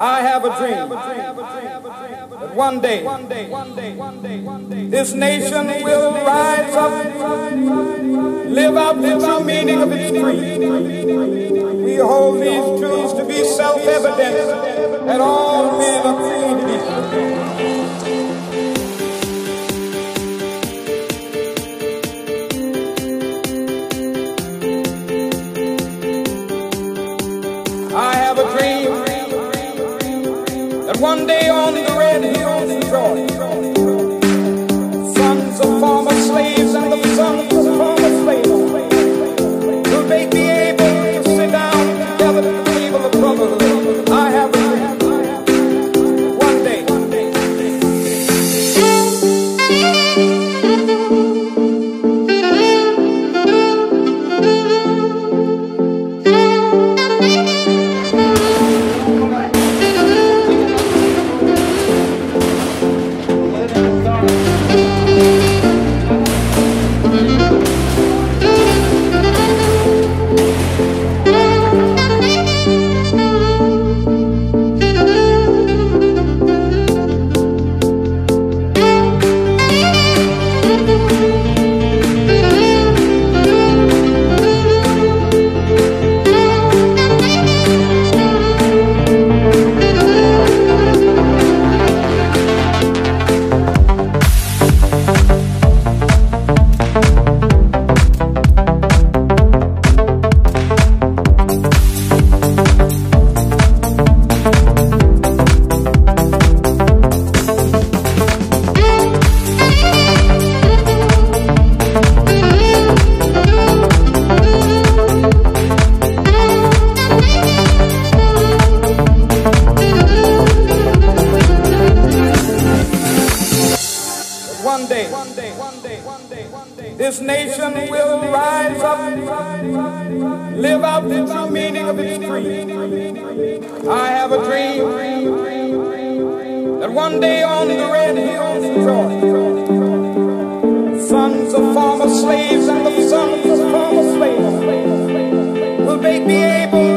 I have a dream that one day this nation will rise up, live out the true meaning of its creed. We hold these truths to be self-evident that all men are created equal. One day on the red hills of Georgia, sons of former slaves and the sons of former slaves, will they be able to sit down together at the table of brotherhood? I have a dream. One day. This nation will rise up, live out the true meaning of its creed. I have a dream that one day on the red hills of Georgia, sons of former slaves and the sons of former slaves, will they be able